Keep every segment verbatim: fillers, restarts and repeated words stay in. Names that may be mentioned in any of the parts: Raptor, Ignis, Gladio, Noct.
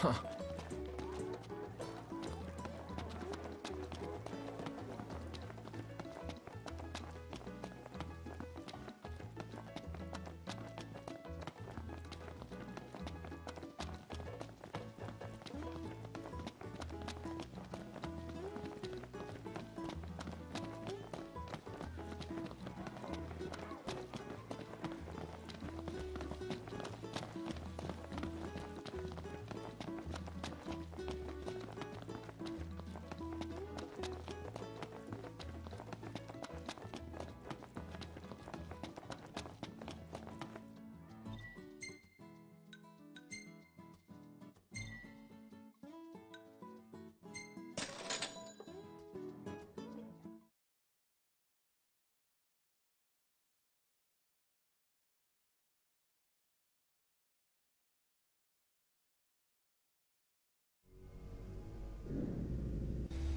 Ha.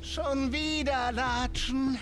Schon wieder latschen.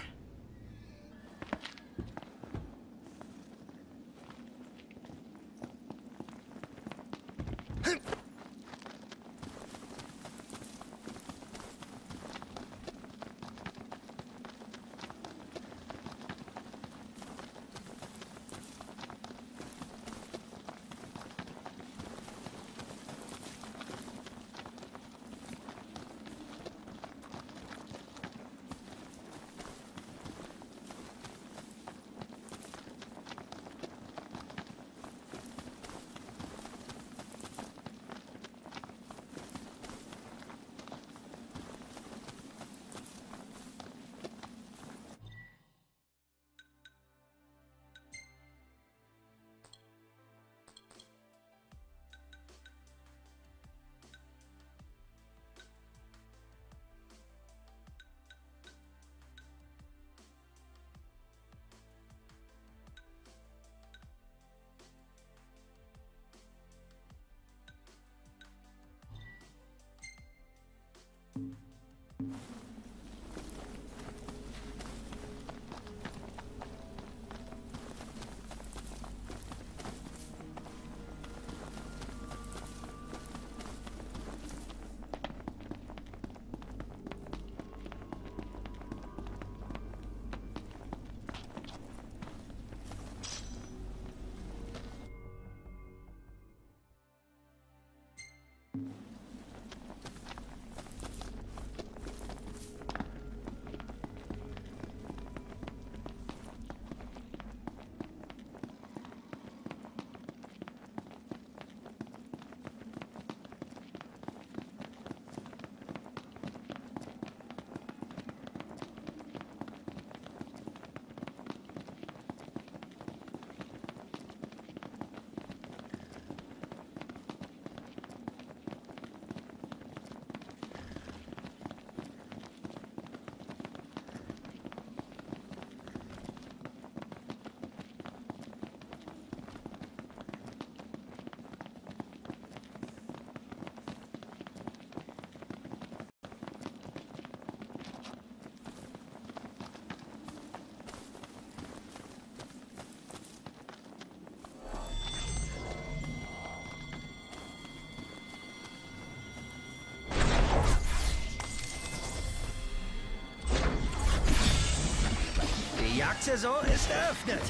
Die Jagdsaison ist eröffnet.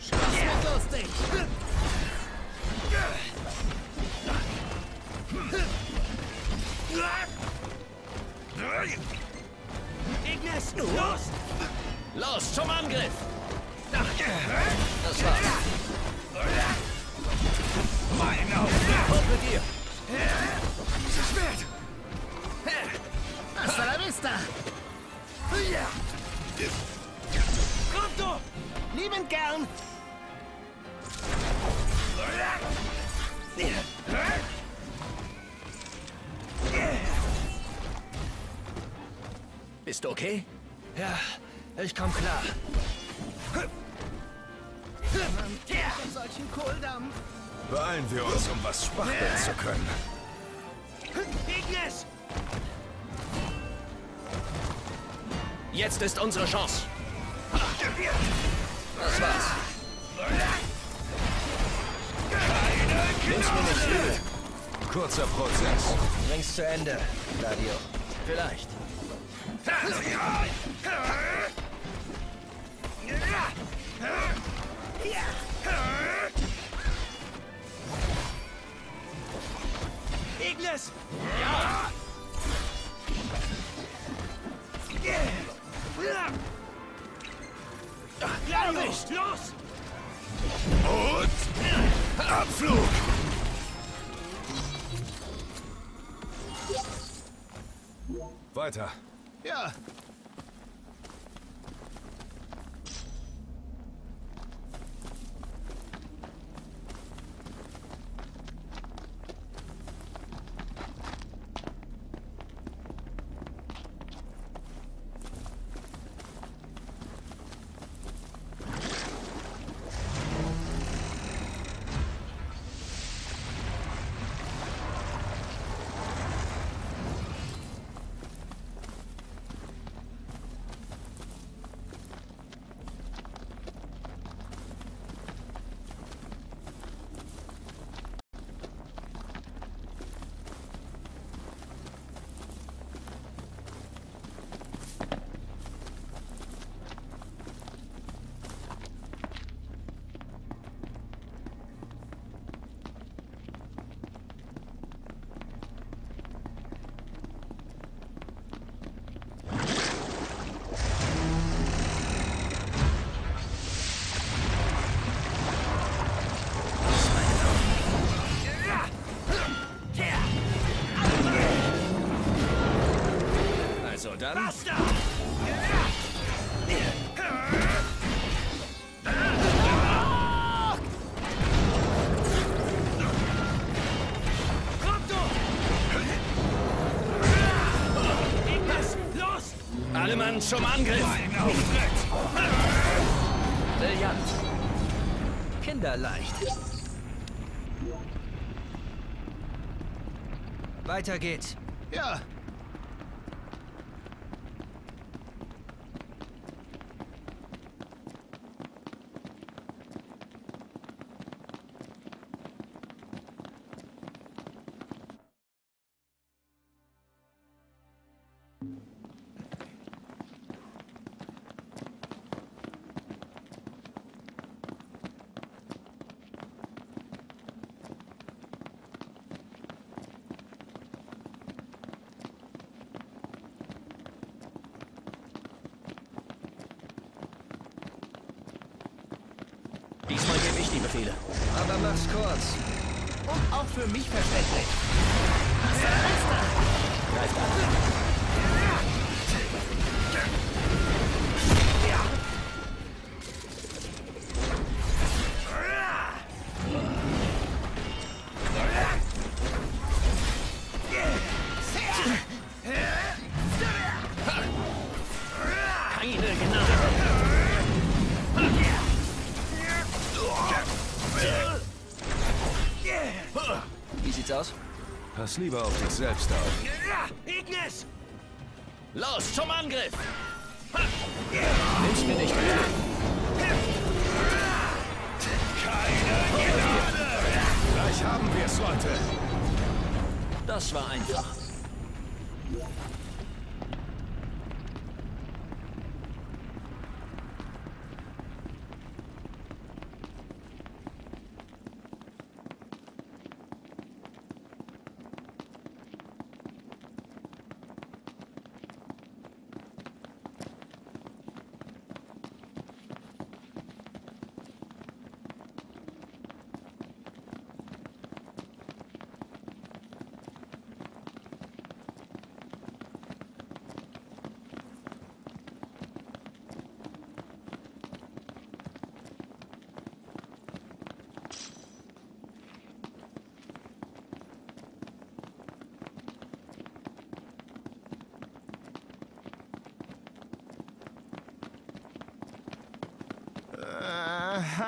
Schluss mit lustig. Ignis, los! Los zum Angriff! Das war's. Mein Auftrag! Kommt mit dir! Dieses Schwert! Hasta la vista! Raptor! Liebend gern! Bist du okay? Ja, ich komm klar. Man kriegt solchen Kohldampf. Beeilen wir uns, um was spachteln zu können. Ignis! Jetzt ist unsere Chance. Das war's. Keine Kinder! kurzer Prozess. Bring's zu Ende, Gladio. Vielleicht. Ignis! Ja! Ja, nicht! Los! Und Abflug! Weiter. Ja. Basta! Kommt doch! Ignis, los! Alle Mann zum Angriff! Brillant! Kinderleicht! Weiter geht's! Ja! Diesmal gebe ich die Befehle. Aber mach's kurz. Und auch für mich verständlich. Ja. Greift an. Keine genau. Wie sieht's aus? Pass lieber auf dich selbst auf. Ignis! Los, zum Angriff! Nimm's mir nicht mehr! Keine Gnade! Gleich haben wir's, Leute! Das war einfach.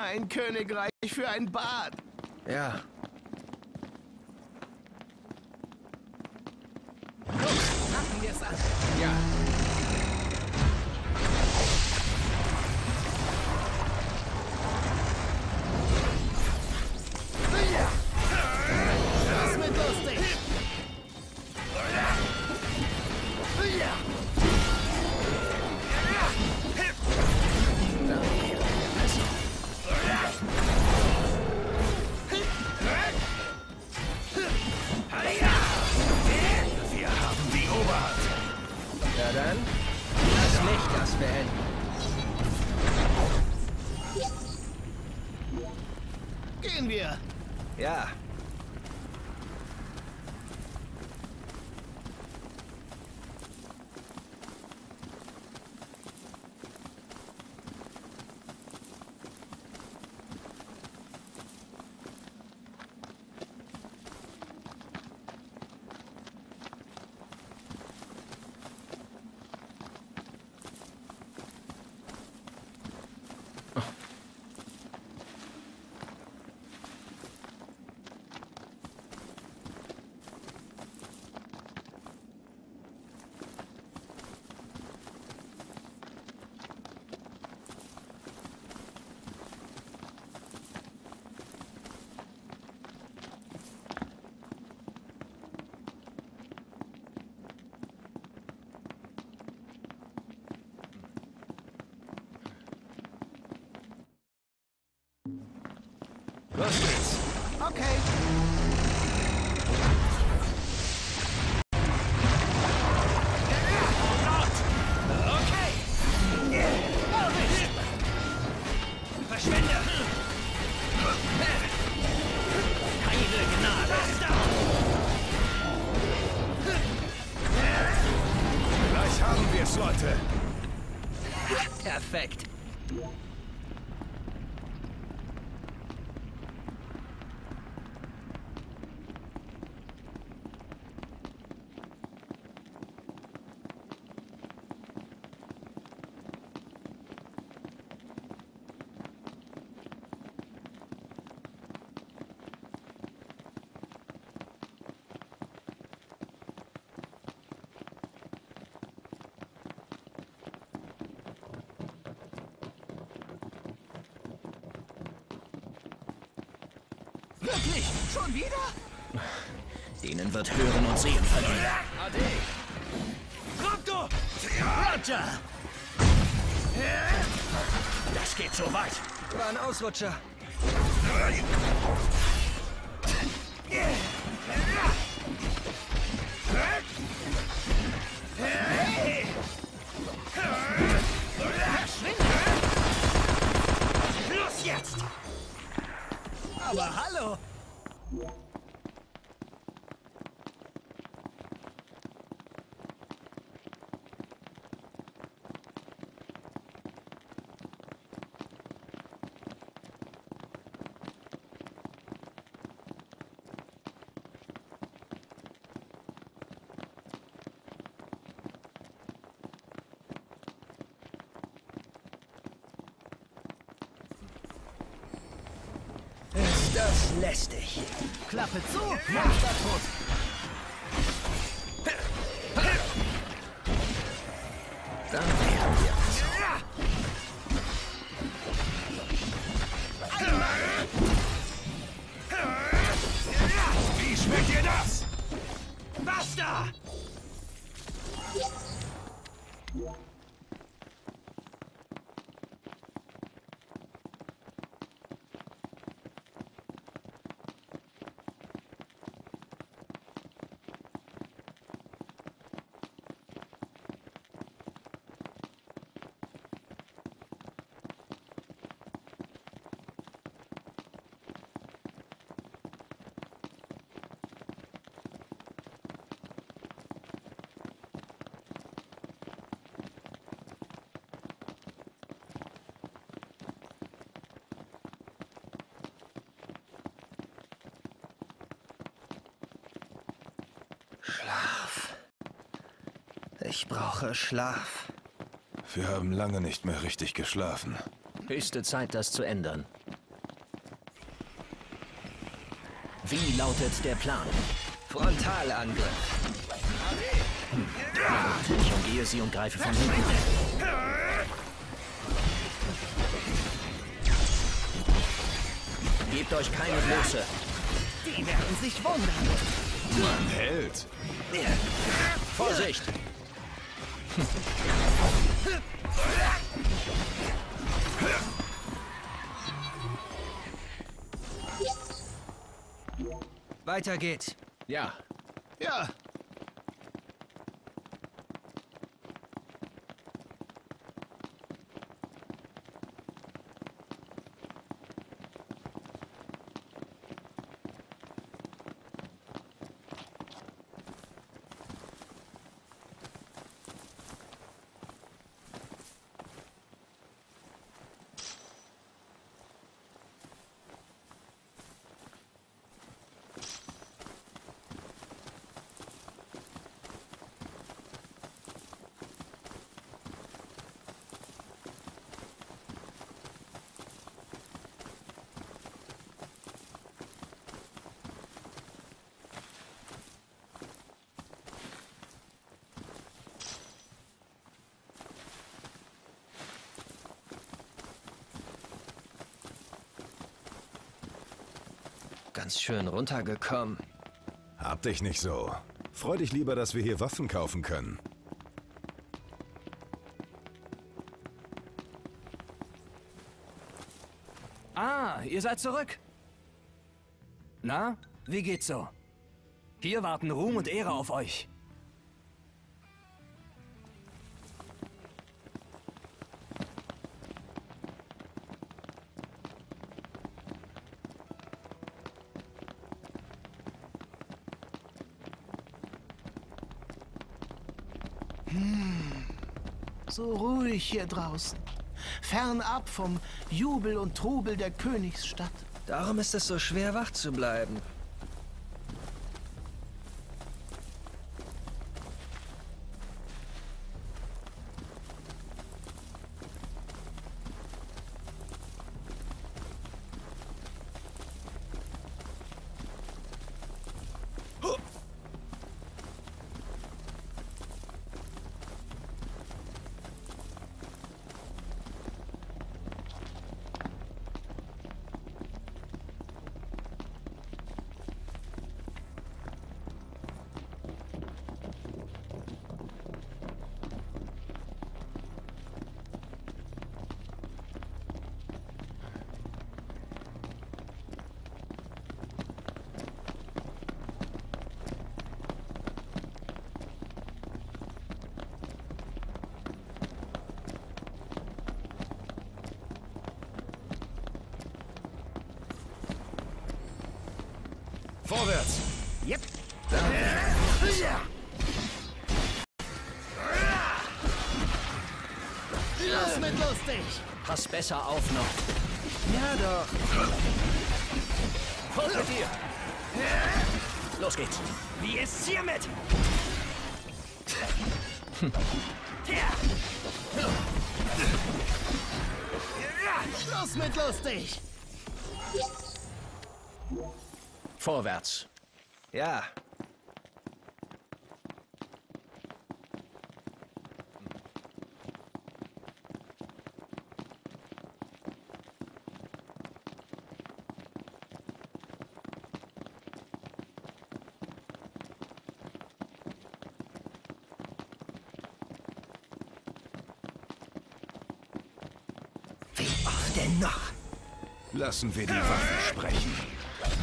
Ein Königreich für ein Bad. Ja. Los, machen wir's an. Ja. Das wird lustig. da. Los geht's. Okay. Wirklich? Schon wieder? Denen wird Hören und Sehen verliehen. Ade! Raptor! Roger! Das geht so weit! War ein Ausrutscher. Los jetzt! Aber hallo! Das lästig. Klappe zu, Monster tot. Dann werden wir es. Wie schmeckt ihr das? Basta! Ich brauche Schlaf. Wir haben lange nicht mehr richtig geschlafen. Höchste Zeit, das zu ändern. Wie lautet der Plan? Frontalangriff. Hm. Ich umgehe sie und greife von hinten an. Gebt euch keine Blöße. Die werden sich wundern. Man hält. Vorsicht! Weiter geht's. Ja. Ja. ganz schön runtergekommen. Hab dich nicht so. Freu dich lieber, dass wir hier Waffen kaufen können. Ah, ihr seid zurück. Na, wie geht's so? Hier warten Ruhm und Ehre auf euch. Hm. So ruhig hier draußen. Fernab vom Jubel und Trubel der Königsstadt. Darum ist es so schwer, wach zu bleiben. Vorwärts! Yep. Ja. Los mit lustig! Pass besser auf noch. Ja doch. Voll mit dir! Los geht's! Wie ist's hiermit? Los mit lustig! Vorwärts. Ja. Wie oft denn noch? Lassen wir die Waffen sprechen.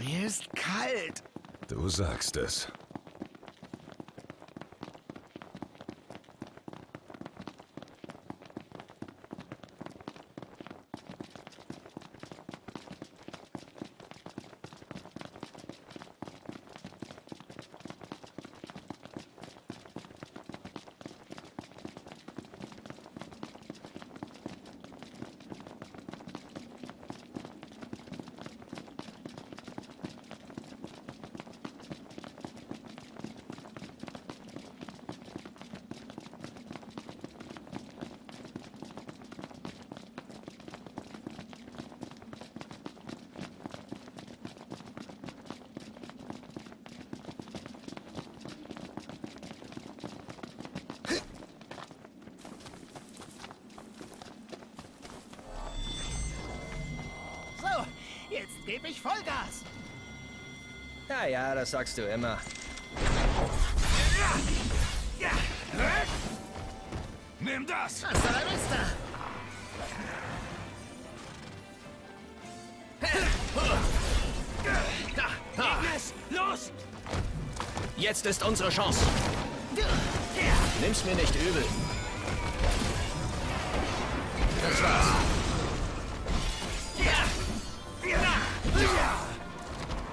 Mir ist kalt. Du sagst es. Jetzt gebe ich Vollgas! Ja, ja, das sagst du immer. Ja. Ja. Nimm das! Was soll das da? Ignis, los! Jetzt ist unsere Chance. Nimm's mir nicht übel. Das war's.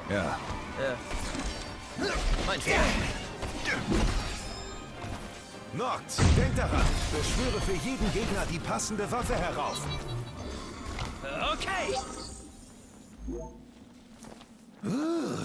Ja. Ja. Mein Fehler. Noct, denk daran. Beschwöre für jeden Gegner die passende Waffe herauf. Okay. Uh.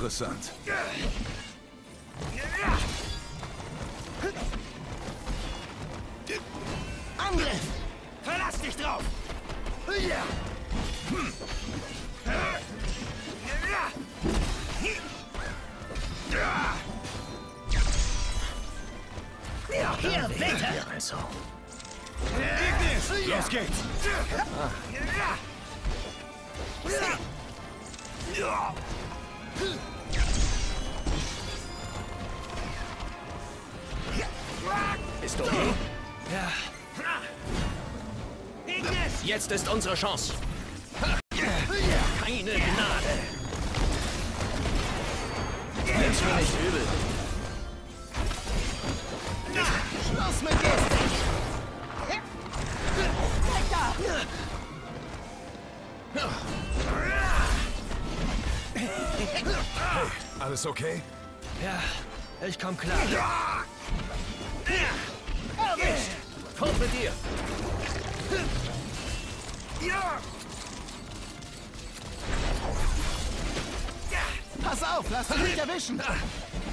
Interessant. Angriff! Verlass dich drauf! Hier, bitte! Also. Ignis! Los geht's! Ah. Ist okay? Ja. Jetzt ist unsere Chance. Keine Gnade. Nimm's mir nicht übel. Schluss mit dir. Alles okay? Ja, ich komm klar. Kommt mit dir! Ja. Pass auf, lass dich nicht erwischen!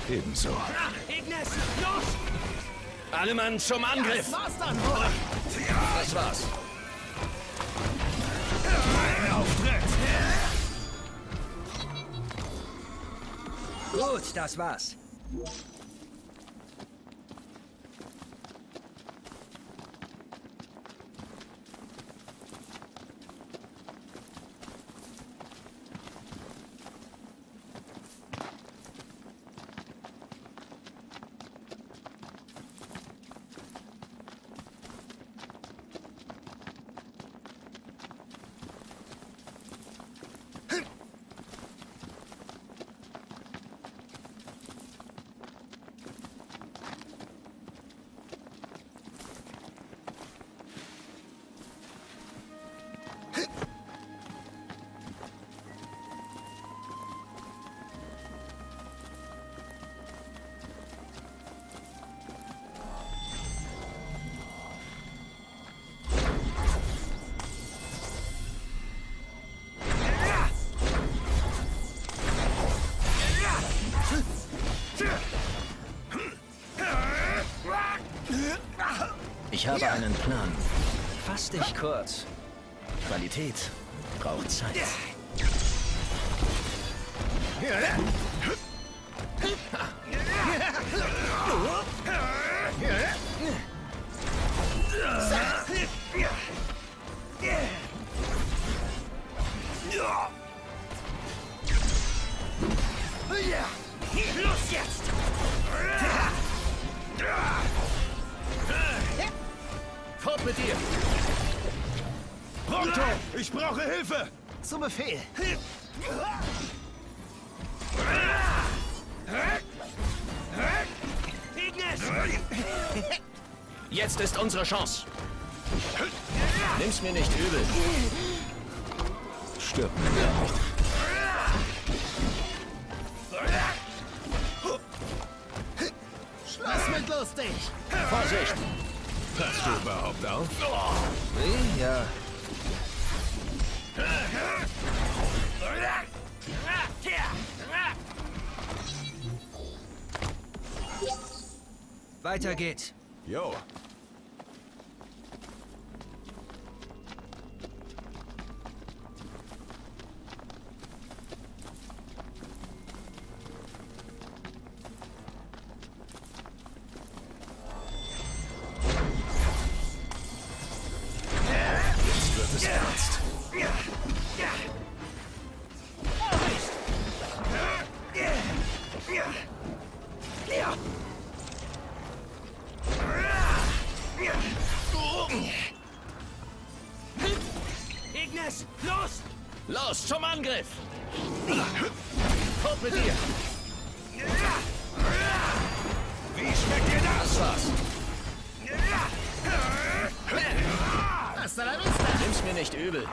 Ebenso. Ignis, los! Alle Mann zum Angriff! Das war's dann wohl! Das war's. Mein Auftritt! Gut, das war's. Ich habe einen Plan. Fass dich kurz. Qualität braucht Zeit. Los jetzt! Mit dir. Pronto, ich brauche Hilfe. Zum Befehl. Ignis! Jetzt ist unsere Chance. Nimm's mir nicht übel. Stirb mir gar nicht. Schluss mit lustig! Vorsicht! Passt du überhaupt auf? Nee, ja. Weiter geht's. Jo. Ignis, los! Los, zum Angriff! Hoch mit dir! Wie schmeckt dir das? Was? Nimm's mir nicht übel.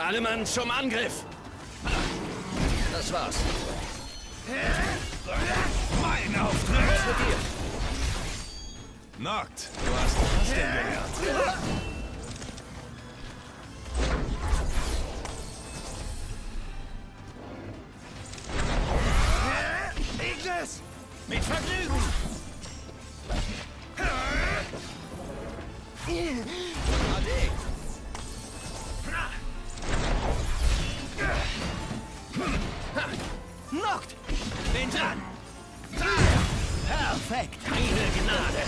Alle Mann zum Angriff! Das war's. Mein Auftrag! Was mit dir? Noct, du hast das denn gelernt. Ignis! Mit Vergnügen! Ade! Noct! Bin dran! Perfekt! Keine Gnade!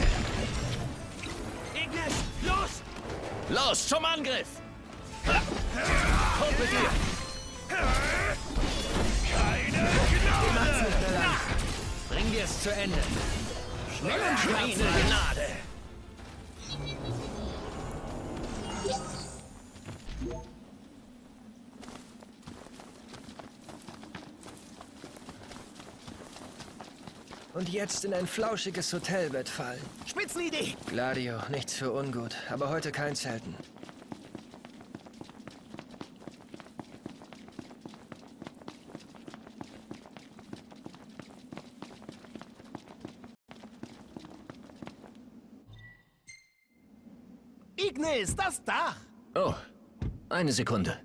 Ignis, los! Los, zum Angriff! Hoch mit dir! Keine Gnade! Bring dir es zu Ende! Schnell und schwarz! Keine Gnade! Und jetzt in ein flauschiges Hotelbett fallen. Spitzenidee! Gladio, nichts für ungut, aber heute kein Zelten. Ignis, das Dach! Oh, eine Sekunde.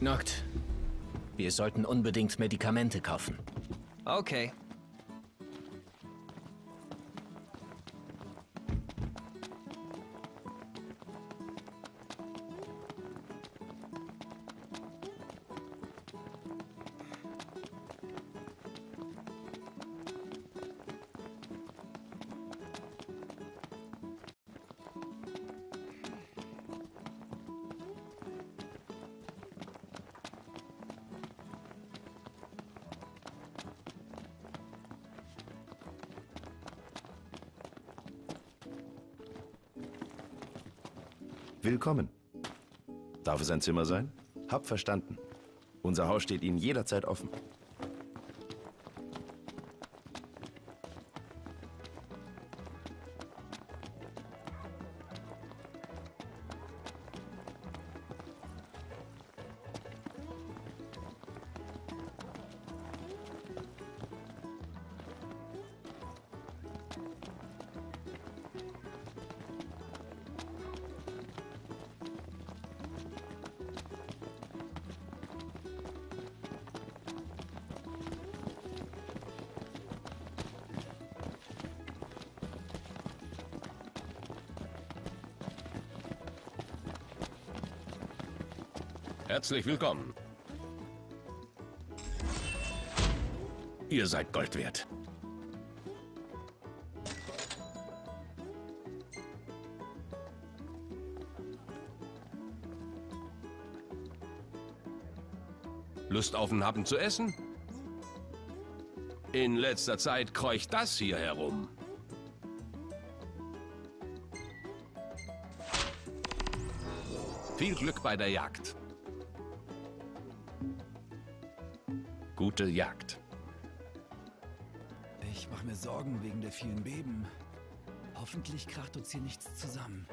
Noct, wir sollten unbedingt Medikamente kaufen. Okay. Willkommen. Darf es ein Zimmer sein? Hab verstanden. Unser Haus steht Ihnen jederzeit offen. Herzlich willkommen. Ihr seid Gold wert. Lust auf einen Happen zu essen? In letzter Zeit kreucht das hier herum. Viel Glück bei der Jagd. Gute Jagd. Ich mache mir Sorgen wegen der vielen Beben. Hoffentlich kracht uns hier nichts zusammen.